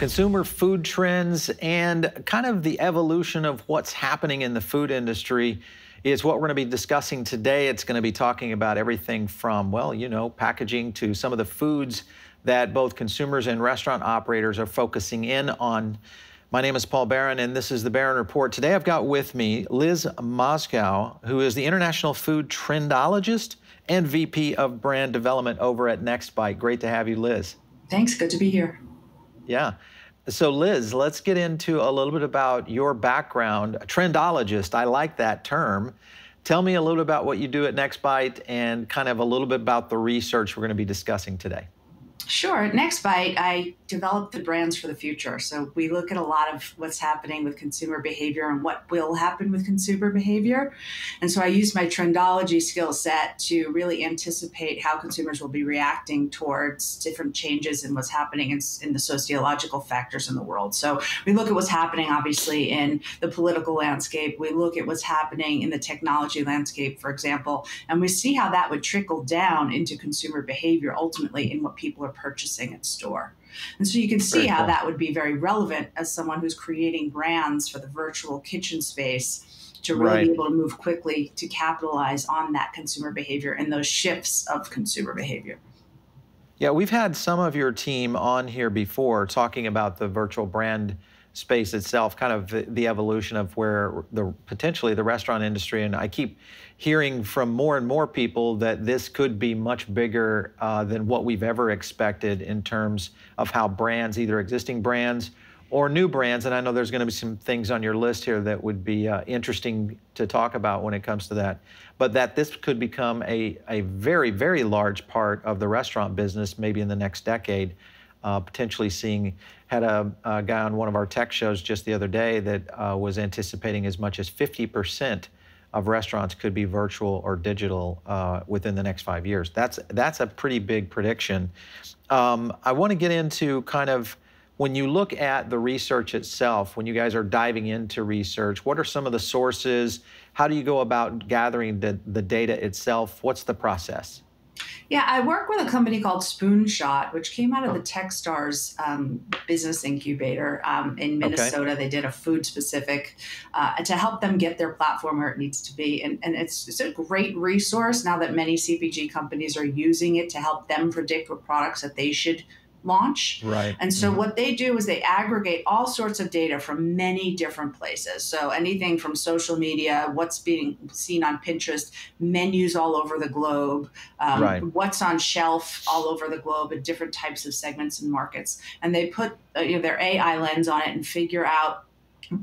consumer food trends, and kind of the evolution of what's happening in the food industry is what we're going to be discussing today. It's going to be talking about everything from, well, you know, packaging to some of the foods that both consumers and restaurant operators are focusing in on. My name is Paul Barron, and this is the Barron Report. Today I've got with me Liz Moskow, who is the International Food Trendologist and VP of Brand Development over at NextBite. Great to have you, Liz. Thanks, good to be here. Yeah. So Liz, let's get into a little bit about your background. Trendologist, I like that term. Tell me a little about what you do at NextBite and kind of a little bit about the research we're going to be discussing today. Sure. At NextBite, I develop the brands for the future. So we look at a lot of what's happening with consumer behavior and what will happen with consumer behavior. And so I use my trendology skill set to really anticipate how consumers will be reacting towards different changes in what's happening in the sociological factors in the world. So we look at what's happening, obviously, in the political landscape. We look at what's happening in the technology landscape, for example, and we see how that would trickle down into consumer behavior, ultimately, in what people are purchasing at store. And so you can see how that would be very relevant as someone who's creating brands for the virtual kitchen space to really be able to move quickly to capitalize on that consumer behavior and those shifts of consumer behavior. Yeah, we've had some of your team on here before talking about the virtual brand space itself, kind of the evolution of where the potentially the restaurant industry, and I keep hearing from more and more people that this could be much bigger than what we've ever expected in terms of how brands, either existing brands or new brands, and I know there's going to be some things on your list here that would be interesting to talk about when it comes to that, but that this could become a very, very large part of the restaurant business maybe in the next decade. Potentially seeing, had a guy on one of our tech shows just the other day that was anticipating as much as 50% of restaurants could be virtual or digital within the next 5 years. That's a pretty big prediction. I want to get into kind of when you look at the research itself, when you guys are diving into research, what are some of the sources? How do you go about gathering the data itself? What's the process? Yeah, I work with a company called Spoonshot, which came out of the Techstars business incubator in Minnesota. They did a food-specific to help them get their platform where it needs to be. And it's a great resource now that many CPG companies are using it to help them predict what products that they should launch. Right. And so what they do is they aggregate all sorts of data from many different places. So anything from social media, what's being seen on Pinterest, menus all over the globe, what's on shelf all over the globe at different types of segments and markets. And they put their AI lens on it and figure out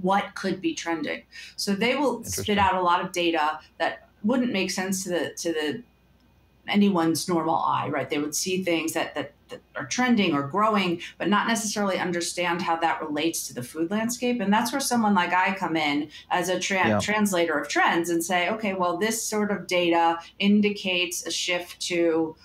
what could be trending. So they will spit out a lot of data that wouldn't make sense to anyone's normal eye, right? They would see things that are trending or growing, but not necessarily understand how that relates to the food landscape. And that's where someone like I come in as a translator of trends and say, okay, well, this sort of data indicates a shift to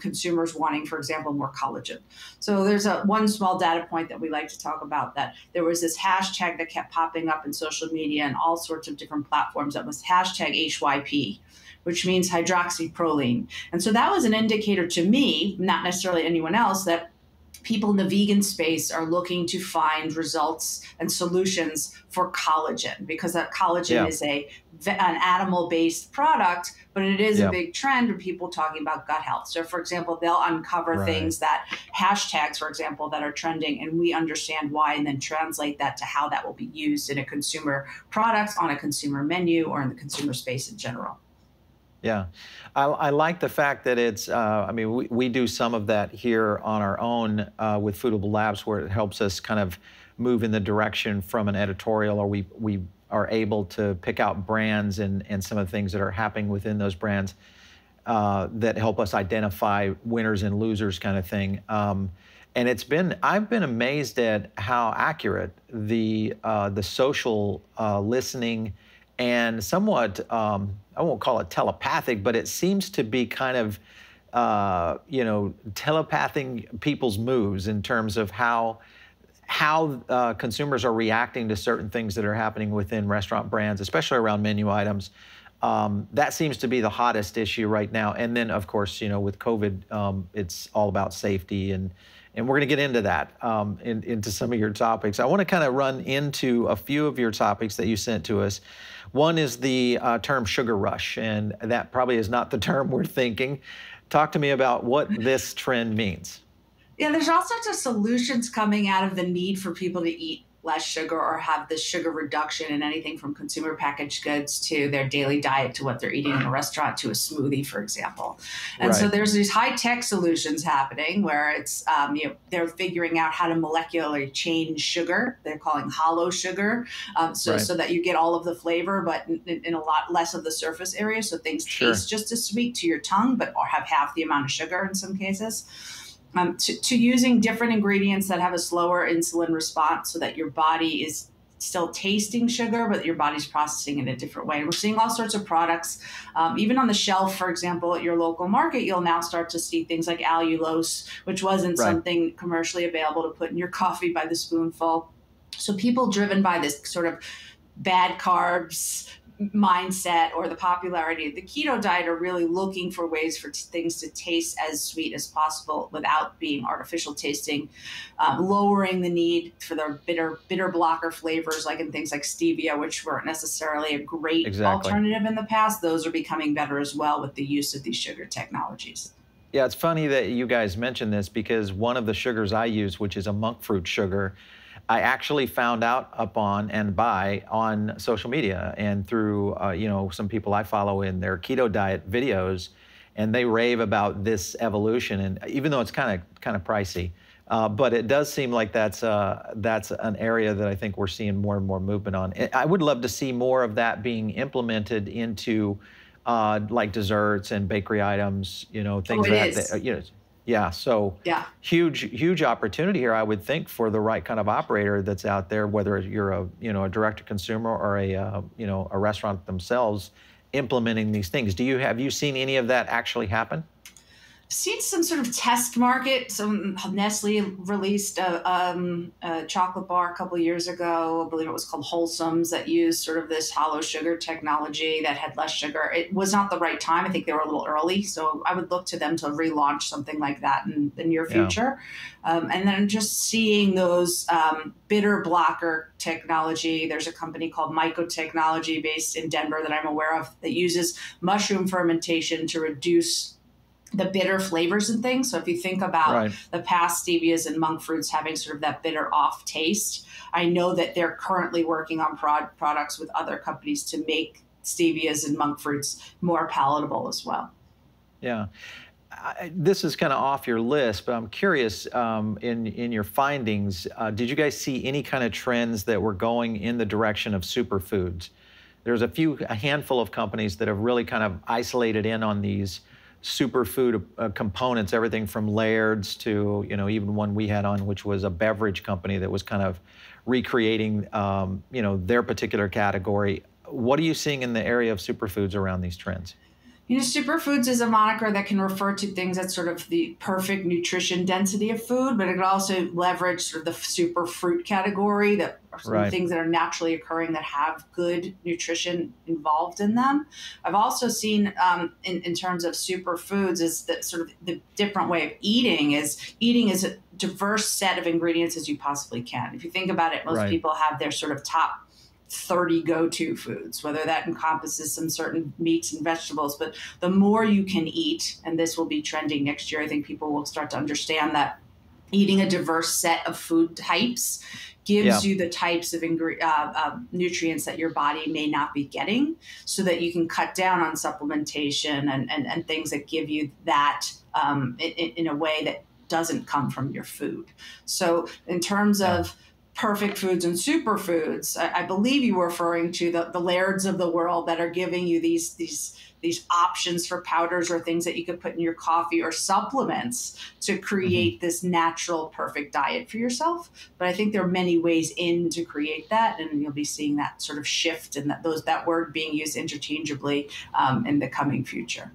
consumers wanting, for example, more collagen. So there's one small data point that we like to talk about, that there was this hashtag that kept popping up in social media and all sorts of different platforms that was hashtag HYP, which means hydroxyproline. And so that was an indicator to me, not necessarily anyone else, that people in the vegan space are looking to find results and solutions for collagen, because that collagen is an animal-based product, but it is a big trend of people talking about gut health. So for example, they'll uncover things that hashtags, for example, that are trending, and we understand why, and then translate that to how that will be used in a consumer product, on a consumer menu, or in the consumer space in general. Yeah, I like the fact that it's, I mean, we do some of that here on our own with Foodable Labs, where it helps us kind of move in the direction from an editorial, or we are able to pick out brands and some of the things that are happening within those brands that help us identify winners and losers kind of thing. And I've been amazed at how accurate the social listening and somewhat, I won't call it telepathic, but it seems to be kind of, telepathing people's moves in terms of how consumers are reacting to certain things that are happening within restaurant brands, especially around menu items. That seems to be the hottest issue right now. And then, of course, with COVID, it's all about safety and And we're going to get into that, into some of your topics. I want to kind of run into a few of your topics that you sent to us. One is the term sugar rush, and that probably is not the term we're thinking. Talk to me about what this trend means. Yeah, there's all sorts of solutions coming out of the need for people to eat less sugar or have the sugar reduction in anything from consumer packaged goods to their daily diet, to what they're eating in a restaurant, to a smoothie, for example. And right. So there's these high-tech solutions happening where it's, they're figuring out how to molecularly change sugar. They're calling hollow sugar, so that you get all of the flavor, but in a lot less of the surface area. So things taste just as sweet to your tongue, but have half the amount of sugar in some cases. To using different ingredients that have a slower insulin response so that your body is still tasting sugar, but your body's processing in a different way. We're seeing all sorts of products, even on the shelf, for example, at your local market, you'll now start to see things like allulose, which wasn't something commercially available to put in your coffee by the spoonful. So people driven by this sort of bad carbs mindset or the popularity of the keto diet are really looking for ways for things to taste as sweet as possible without being artificial tasting, lowering the need for their bitter blocker flavors, like in things like stevia, which weren't necessarily a great alternative in the past. Those are becoming better as well with the use of these sugar technologies. Yeah, it's funny that you guys mentioned this, because one of the sugars I use, which is a monk fruit sugar, I actually found out on social media and through some people I follow in their keto diet videos, and they rave about this evolution. And even though it's kind of pricey, but it does seem like that's an area that I think we're seeing more and more movement on. I would love to see more of that being implemented into like desserts and bakery items, things that Yeah, so huge opportunity here, I would think, for the right kind of operator that's out there, whether you're a direct-to-consumer or a restaurant themselves implementing these things. Have you seen any of that actually happen? Seen some sort of test market. Some Nestle released a chocolate bar a couple of years ago. I believe it was called Wholesomes, that used sort of this hollow sugar technology that had less sugar. It was not the right time. I think they were a little early. So I would look to them to relaunch something like that in the near future. And then just seeing those bitter blocker technology. There's a company called Myco Technology based in Denver that I'm aware of that uses mushroom fermentation to reduce the bitter flavors and things. So if you think about the past stevias and monk fruits having sort of that bitter off taste, I know that they're currently working on products with other companies to make stevias and monk fruits more palatable as well. Yeah. This is kind of off your list, but I'm curious, in your findings, did you guys see any kind of trends that were going in the direction of superfoods? There's a handful of companies that have really kind of isolated in on these superfood components, everything from Laird's to, even one we had on, which was a beverage company that was kind of recreating, their particular category. What are you seeing in the area of superfoods around these trends? Superfoods is a moniker that can refer to things that's sort of the perfect nutrition density of food, but it can also leverage sort of the super fruit category, that are some things that are naturally occurring that have good nutrition involved in them. I've also seen in terms of superfoods is that sort of the different way of eating is a diverse set of ingredients as you possibly can. If you think about it, most people have their sort of top 30 go-to foods, whether that encompasses some certain meats and vegetables, but the more you can eat, and this will be trending next year, I think people will start to understand that eating a diverse set of food types gives you the types of nutrients that your body may not be getting, so that you can cut down on supplementation and things that give you that in a way that doesn't come from your food. So in terms of perfect foods and superfoods, I believe you were referring to the Laird's of the world that are giving you these options for powders or things that you could put in your coffee or supplements to create this natural perfect diet for yourself. But I think there are many ways in to create that, and you'll be seeing that sort of shift and that word being used interchangeably in the coming future.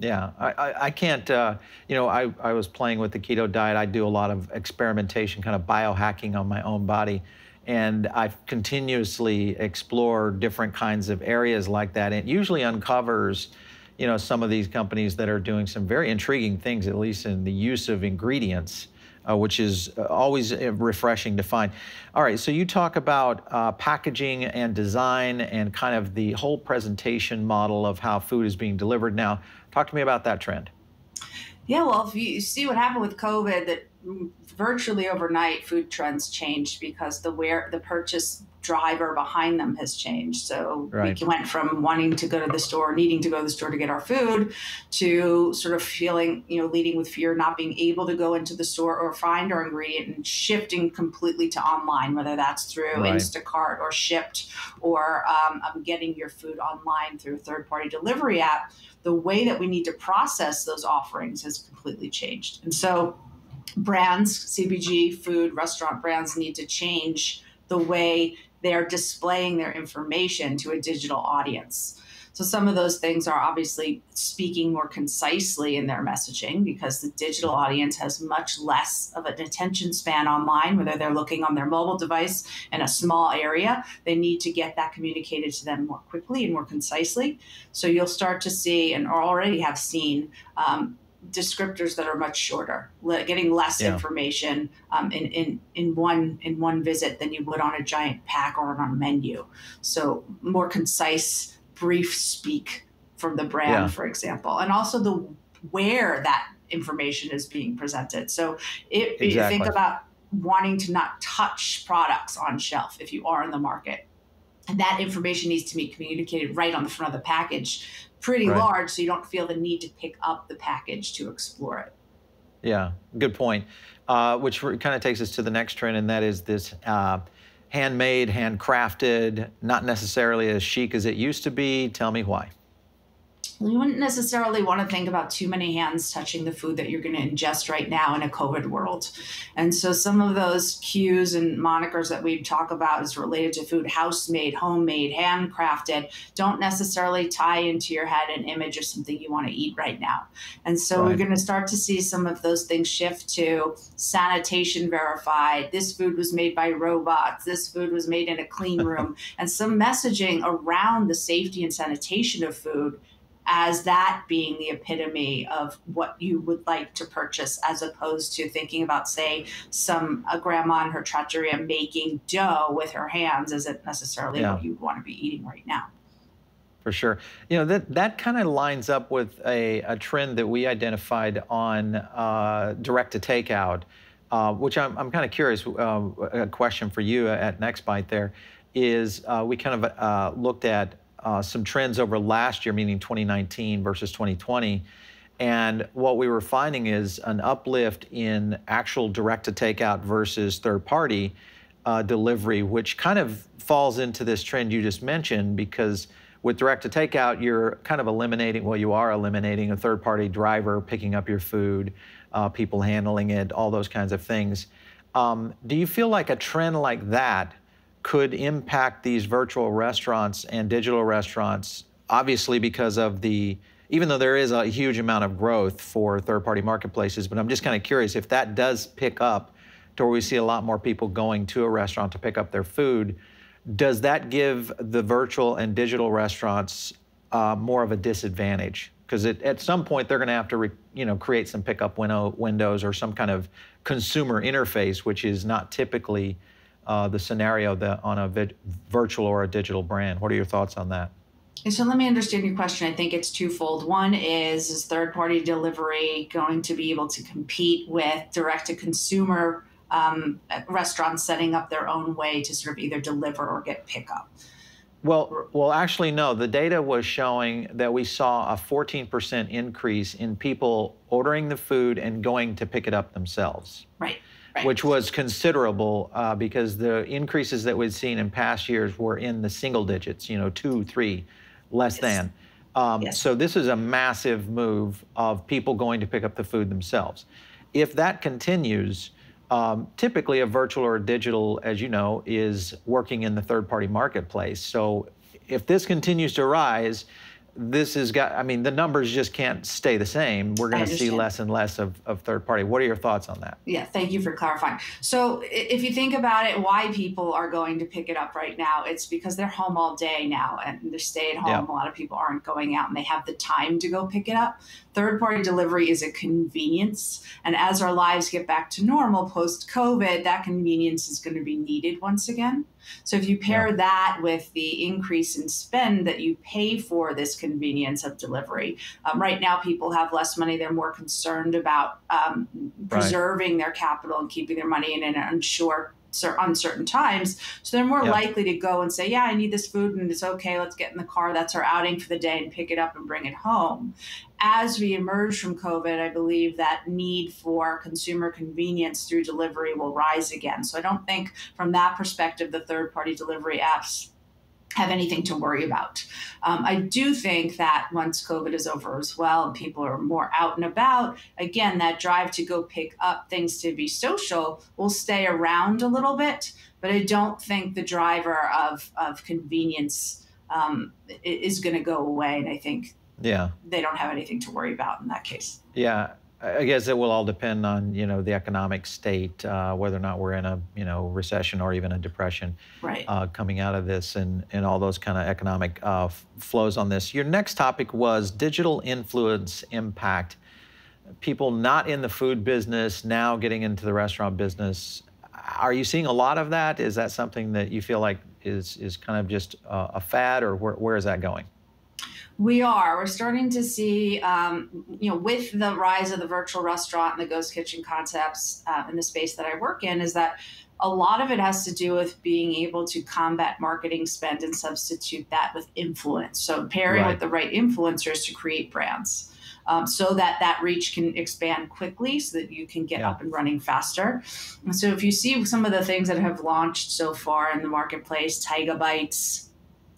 Yeah, I can't, I was playing with the keto diet. I do a lot of experimentation, kind of biohacking on my own body. And I've continuously explored different kinds of areas like that. It usually uncovers, some of these companies that are doing some very intriguing things, at least in the use of ingredients which is always refreshing to find. All right, so you talk about packaging and design and kind of the whole presentation model of how food is being delivered now. Talk to me about that trend. Yeah, well, if you see what happened with COVID, that virtually overnight food trends changed because the purchase driver behind them has changed. So right. We went from wanting to go to the store, needing to go to the store to get our food, to sort of feeling, you know, leading with fear, not being able to go into the store or find our ingredient, and shifting completely to online, whether that's through right. Instacart or Shipt, or getting your food online through a third-party delivery app. The way that we need to process those offerings has completely changed. And so brands, CPG, food, restaurant brands need to change the way they're displaying their information to a digital audience. So some of those things are obviously speaking more concisely in their messaging, because the digital audience has much less of an attention span online, whether they're looking on their mobile device in a small area. They need to get that communicated to them more quickly and more concisely. So you'll start to see, and already have seen, descriptors that are much shorter, getting less yeah. information in one visit than you would on a giant pack or on a menu. So more concise, brief speak from the brand, yeah. for example, and also the where that information is being presented. So if exactly. you think about wanting to not touch products on shelf if you are in the market, and that information needs to be communicated right on the front of the package, pretty right. large, so you don't feel the need to pick up the package to explore it. Yeah, good point. Which kind of takes us to the next trend, and that is this handmade, handcrafted, not necessarily as chic as it used to be. Tell me why. You wouldn't necessarily want to think about too many hands touching the food that you're going to ingest right now in a COVID world. And so some of those cues and monikers that we talk about is related to food, house-made, homemade, handcrafted, don't necessarily tie into your head an image of something you want to eat right now. And so right. we're going to start to see some of those things shift to sanitation verified. This food was made by robots. This food was made in a clean room. And some messaging around the safety and sanitation of food as that being the epitome of what you would like to purchase, as opposed to thinking about, say, a grandma in her trattoria making dough with her hands isn't necessarily yeah. what you'd want to be eating right now. For sure. You know, that kind of lines up with a trend that we identified on direct to takeout, which I'm kind of curious, a question for you at NextBite there is, we kind of looked at some trends over last year, meaning 2019 versus 2020. And what we were finding is an uplift in actual direct to takeout versus third party delivery, which kind of falls into this trend you just mentioned, because with direct to takeout, you're kind of eliminating, well, you are eliminating a third party driver picking up your food, people handling it, all those kinds of things. Do you feel like a trend like that could impact these virtual restaurants and digital restaurants, obviously because of the, even though there is a huge amount of growth for third-party marketplaces, but I'm just kind of curious if that does pick up to where we see a lot more people going to a restaurant to pick up their food, does that give the virtual and digital restaurants more of a disadvantage? Because at some point they're going to have to create some pickup windows or some kind of consumer interface, which is not typically the scenario on a virtual or a digital brand. What are your thoughts on that? And so let me understand your question. I think it's twofold. One is third-party delivery going to be able to compete with direct-to-consumer restaurants setting up their own way to sort of either deliver or get pickup? Well, actually, no. The data was showing that we saw a 14% increase in people ordering the food and going to pick it up themselves. Right. Right. Which was considerable because the increases that we'd seen in past years were in the single digits, 2, 3, less yes. than. Yes. So this is a massive move of people going to pick up the food themselves. If that continues, typically a virtual or a digital, as you know, is working in the third-party marketplace. So if this continues to rise, this has got, I mean, the numbers just can't stay the same. We're going to see less and less of third party. What are your thoughts on that? Yeah, thank you for clarifying. So if you think about it, why people are going to pick it up right now, it's because they're home all day now and they're staying home. Yeah. A lot of people aren't going out and they have the time to go pick it up. Third party delivery is a convenience. And as our lives get back to normal post-COVID, that convenience is going to be needed once again. So if you pair that with the increase in spend that you pay for this convenience of delivery, right now people have less money. They're more concerned about preserving their capital and keeping their money in uncertain times. So they're more likely to go and say, yeah, I need this food and it's okay. Let's get in the car. That's our outing for the day and pick it up and bring it home. As we emerge from COVID, I believe that need for consumer convenience through delivery will rise again. So I don't think from that perspective, the third-party delivery apps have anything to worry about. I do think that once COVID is over as well, and people are more out and about, again, that drive to go pick up things to be social will stay around a little bit, but I don't think the driver of convenience is gonna go away. And I think they don't have anything to worry about in that case. Yeah, I guess it will all depend on, you know, the economic state, whether or not we're in a, you know, recession or even a depression coming out of this and all those kind of economic flows on this. Your next topic was digital influence impact. People not in the food business now getting into the restaurant business. Are you seeing a lot of that? Is that something that you feel like is kind of just a fad, or where is that going? We are. We're starting to see, you know, with the rise of the virtual restaurant and the ghost kitchen concepts in the space that I work in, is that a lot of it has to do with being able to combat marketing spend and substitute that with influence. So pairing with the right influencers to create brands. So that reach can expand quickly so that you can get up and running faster. And so if you see some of the things that have launched so far in the marketplace, Tiga Bytes,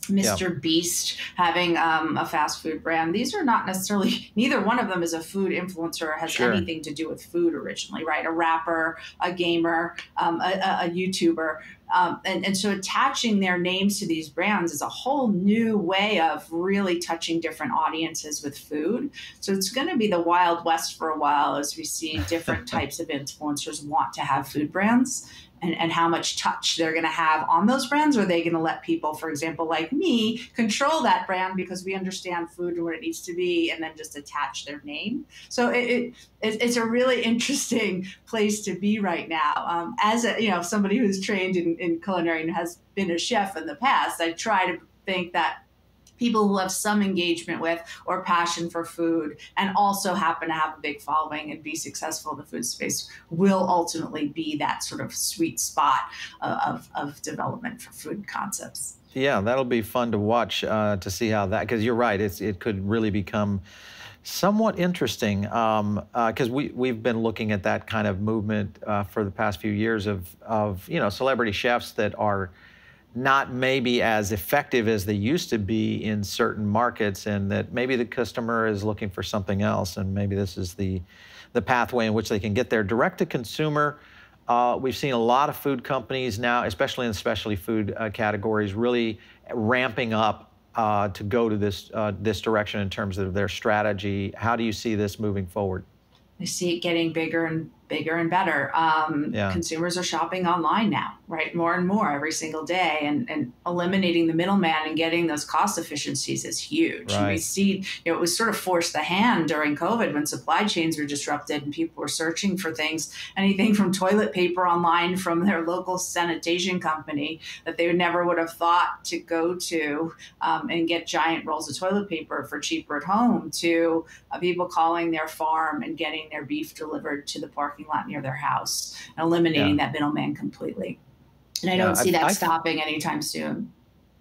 Mr. Beast having a fast food brand. These are not necessarily, neither one of them is a food influencer or has anything to do with food originally, right? A rapper, a gamer, a YouTuber. And so attaching their names to these brands is a whole new way of really touching different audiences with food. So it's going to be the Wild West for a while as we see different types of influencers want to have food brands. And how much touch they're going to have on those brands. Or are they going to let people, for example, like me, control that brand because we understand food and what it needs to be and then just attach their name? So it's a really interesting place to be right now. As a, you know, somebody who's trained in culinary and has been a chef in the past, I try to think that people who have some engagement with or passion for food and also happen to have a big following and be successful in the food space will ultimately be that sort of sweet spot of development for food concepts. Yeah, that'll be fun to watch, to see how that, because you're right, it could really become somewhat interesting, because we've been looking at that kind of movement for the past few years of you know, celebrity chefs that are not maybe as effective as they used to be in certain markets, and that maybe the customer is looking for something else, and maybe this is the pathway in which they can get there. Direct to consumer, we've seen a lot of food companies now, especially in specialty food categories, really ramping up to go to this direction in terms of their strategy. How do you see this moving forward? I see it getting bigger and bigger and better. Consumers are shopping online now, right? More and more every single day, and eliminating the middleman and getting those cost efficiencies is huge. Right. And we see, you know, it was sort of forced the hand during COVID when supply chains were disrupted and people were searching for things, anything from toilet paper online from their local sanitation company that they never would have thought to go to and get giant rolls of toilet paper for cheaper at home, to people calling their farm and getting their beef delivered to the park lot near their house, and eliminating that middleman completely. And I don't see that stopping anytime soon.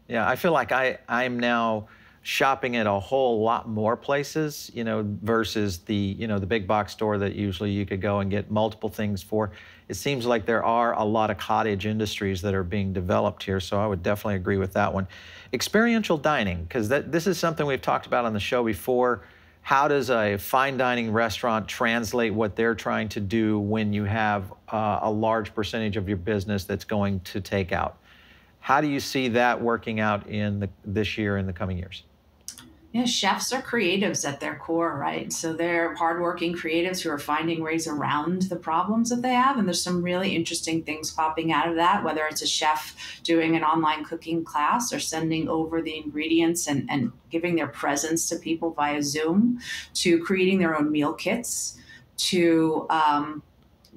Yeah, I feel like I'm now shopping at a whole lot more places, you know, versus the, you know, the big box store that usually you could go and get multiple things for. It seems like there are a lot of cottage industries that are being developed here, so I would definitely agree with that one. Experiential dining, because this is something we've talked about on the show before. How does a fine dining restaurant translate what they're trying to do when you have a large percentage of your business that's going to takeout? How do you see that working out in this year and the coming years? you know, chefs are creatives at their core, right? So they're hardworking creatives who are finding ways around the problems that they have. And there's some really interesting things popping out of that, whether it's a chef doing an online cooking class or sending over the ingredients and giving their presence to people via Zoom, to creating their own meal kits, to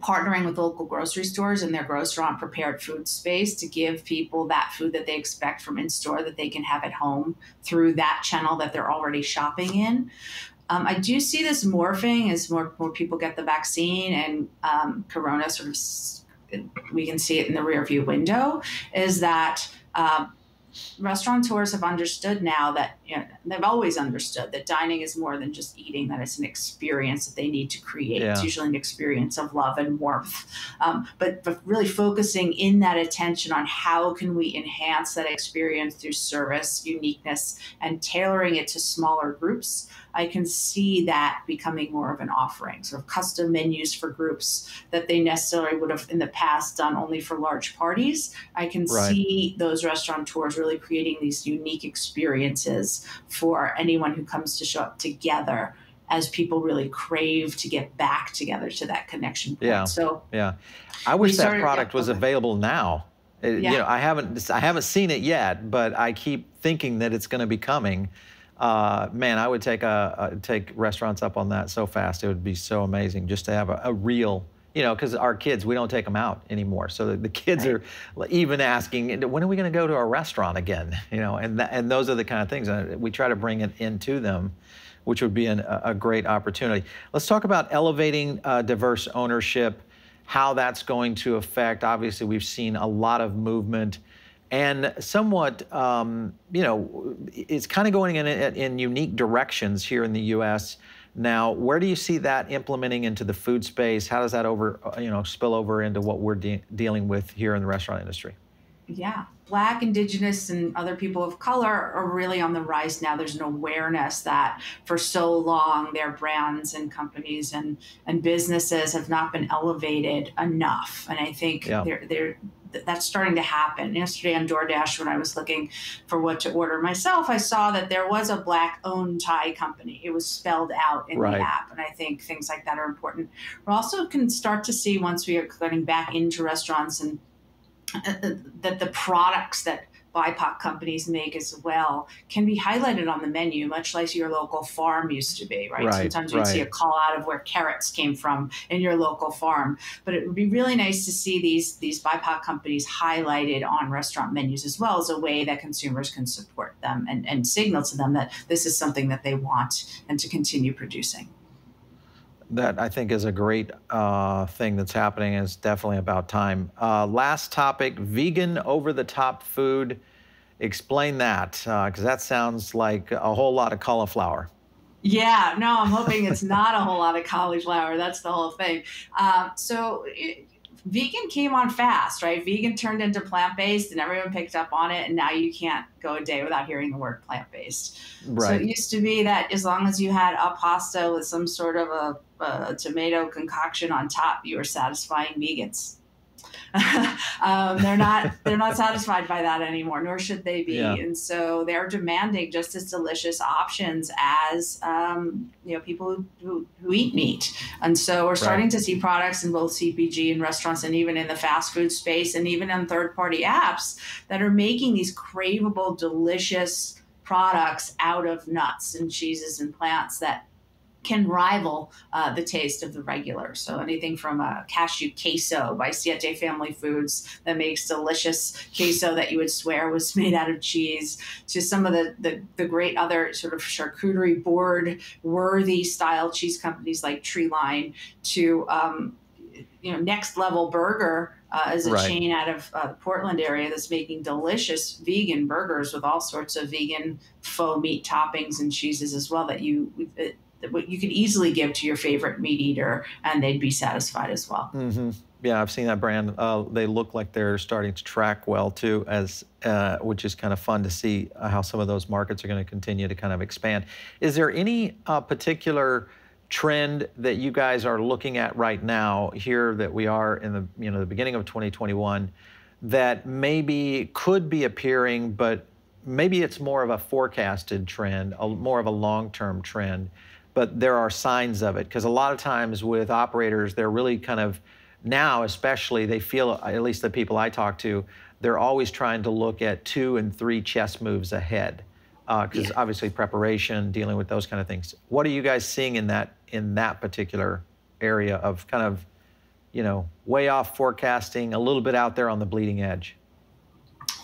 partnering with local grocery stores in their grocerant prepared food space to give people that food that they expect from in-store that they can have at home through that channel that they're already shopping in. I do see this morphing as more people get the vaccine and Corona sort of, we can see it in the rearview window, is that restaurateurs have understood now that, you know, they've always understood that dining is more than just eating, that it's an experience that they need to create. Yeah. It's usually an experience of love and warmth. But really focusing in that attention on how can we enhance that experience through service, uniqueness, and tailoring it to smaller groups. I can see that becoming more of an offering, sort of custom menus for groups that they necessarily would have in the past done only for large parties. I can see those restaurateurs really creating these unique experiences for anyone who comes to show up together as people really crave to get back together to that connection point. Yeah. So yeah, I wish that product was available now. You know, I haven't seen it yet, but I keep thinking that it's going to be coming. Man, I would take take restaurants up on that so fast. It would be so amazing just to have a real, you know, because our kids, we don't take them out anymore. So the kids are even asking, when are we going to go to a restaurant again? You know, and those are the kind of things we try to bring it into them, which would be a great opportunity. Let's talk about elevating diverse ownership, how that's going to affect. Obviously, we've seen a lot of movement. And somewhat, you know, it's kind of going in unique directions here in the U.S. Now, where do you see that implementing into the food space? How does that spill over into what we're dealing with here in the restaurant industry? Yeah. Black, Indigenous, and other people of color are really on the rise now. There's an awareness that for so long their brands and companies and businesses have not been elevated enough. And I think that's starting to happen. Yesterday on DoorDash, when I was looking for what to order myself, I saw that there was a Black-owned Thai company. It was spelled out in the app. And I think things like that are important. We also can start to see, once we are getting back into restaurants, and that the products that BIPOC companies make as well can be highlighted on the menu, much like your local farm used to be, right? Sometimes you'd see a call out of where carrots came from in your local farm. But it would be really nice to see these BIPOC companies highlighted on restaurant menus as well, as a way that consumers can support them and signal to them that this is something that they want and to continue producing. That, I think, is a great thing that's happening. It's definitely about time. Last topic, vegan over-the-top food. Explain that, because that sounds like a whole lot of cauliflower. Yeah, no, I'm hoping it's not a whole lot of cauliflower. That's the whole thing. Vegan came on fast, right? Vegan turned into plant-based, and everyone picked up on it, and now you can't go a day without hearing the word plant-based. Right. So it used to be that as long as you had a pasta with some sort of a tomato concoction on top, you were satisfying vegans. They're not satisfied by that anymore, nor should they be. Yeah. And so they're demanding just as delicious options as you know, people who eat meat. And so we're starting to see products in both CPG and restaurants, and even in the fast food space, and even on third-party apps that are making these craveable, delicious products out of nuts and cheeses and plants that can rival the taste of the regular. So anything from a cashew queso by Siete Family Foods that makes delicious queso that you would swear was made out of cheese, to some of the great other sort of charcuterie board worthy style cheese companies like Tree Line, to you know, Next Level Burger is a chain out of the Portland area that's making delicious vegan burgers with all sorts of vegan faux meat toppings and cheeses as well, that you could easily give to your favorite meat eater and they'd be satisfied as well. Mm-hmm. Yeah, I've seen that brand. They look like they're starting to track well too, which is kind of fun to see how some of those markets are going to continue to kind of expand. Is there any particular trend that you guys are looking at right now here, that we are in the, you know, the beginning of 2021, that maybe could be appearing, but maybe it's more of a forecasted trend, more of a long-term trend, but there are signs of it. Because a lot of times with operators, they're really kind of, now especially, they feel, at least the people I talk to, they're always trying to look at 2 and 3 chess moves ahead. Because obviously preparation, dealing with those kind of things. What are you guys seeing in that particular area of kind of, you know, way off forecasting, a little bit out there on the bleeding edge?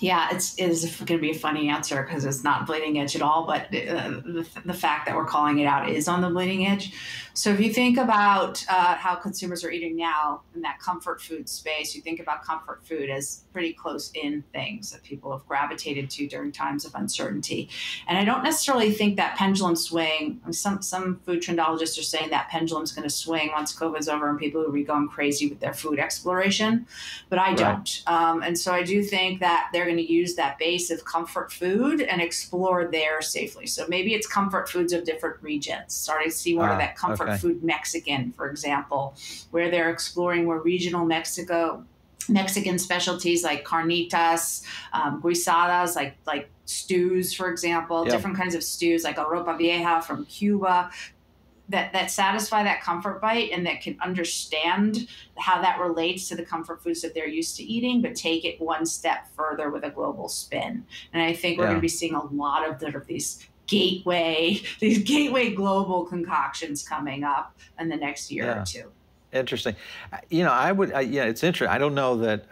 Yeah, it is going to be a funny answer because it's not bleeding edge at all, but the fact that we're calling it out is on the bleeding edge. So if you think about how consumers are eating now in that comfort food space, you think about comfort food as pretty close in things that people have gravitated to during times of uncertainty. And I don't necessarily think that pendulum swing, some food trendologists are saying that pendulum's going to swing once COVID's over and people will be going crazy with their food exploration, but I don't. And so I do think that they're going to use that base of comfort food and explore there safely. So maybe it's comfort foods of different regions. Starting to see more of that comfort food Mexican, for example, where they're exploring more regional Mexican specialties like carnitas, guisadas, like stews, for example, different kinds of stews like ropa vieja from Cuba, that satisfy that comfort bite and that can understand how that relates to the comfort foods that they're used to eating, but take it one step further with a global spin. And I think we're going to be seeing a lot of these gateway global concoctions coming up in the next year or two. Interesting. You know, it's interesting. I don't know that,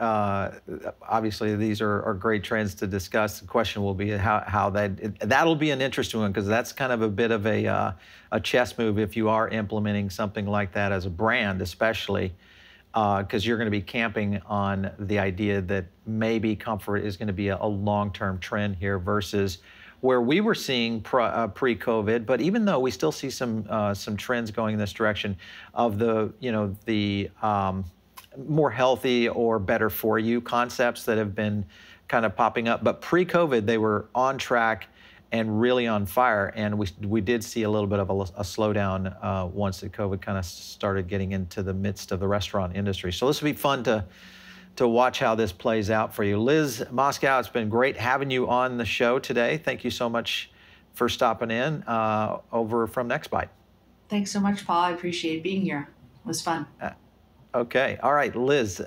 obviously these are great trends to discuss. The question will be that'll be an interesting one, because that's kind of a bit of a chess move if you are implementing something like that as a brand, especially, because you're going to be camping on the idea that maybe comfort is going to be a long-term trend here versus where we were seeing pre-COVID, but even though we still see some trends going in this direction of the more healthy or better for you concepts that have been kind of popping up. But pre-COVID, they were on track and really on fire, and we did see a little bit of a slowdown once the COVID kind of started getting into the midst of the restaurant industry. So this will be fun to watch how this plays out for you. Liz Moskow, it's been great having you on the show today. Thank you so much for stopping in over from NextBite. Thanks so much, Paul. I appreciate being here. It was fun. Okay. All right, Liz,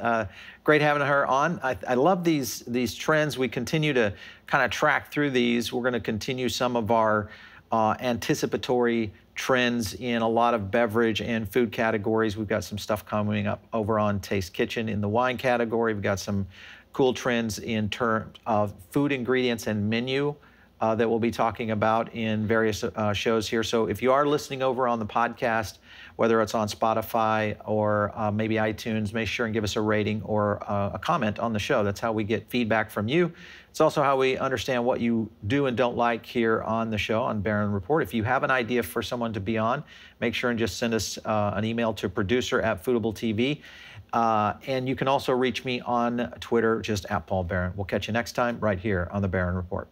great having her on. I love these trends. We continue to kind of track through these. We're going to continue some of our anticipatory trends in a lot of beverage and food categories. We've got some stuff coming up over on Taste Kitchen in the wine category. We've got some cool trends in terms of food ingredients and menu that we'll be talking about in various shows here. So if you are listening over on the podcast, whether it's on Spotify or maybe iTunes, make sure and give us a rating or a comment on the show. That's how we get feedback from you. It's also how we understand what you do and don't like here on the show on Barron Report. If you have an idea for someone to be on, make sure and just send us an email to producer@foodabletv. And you can also reach me on Twitter, just @PaulBarron. We'll catch you next time right here on the Barron Report.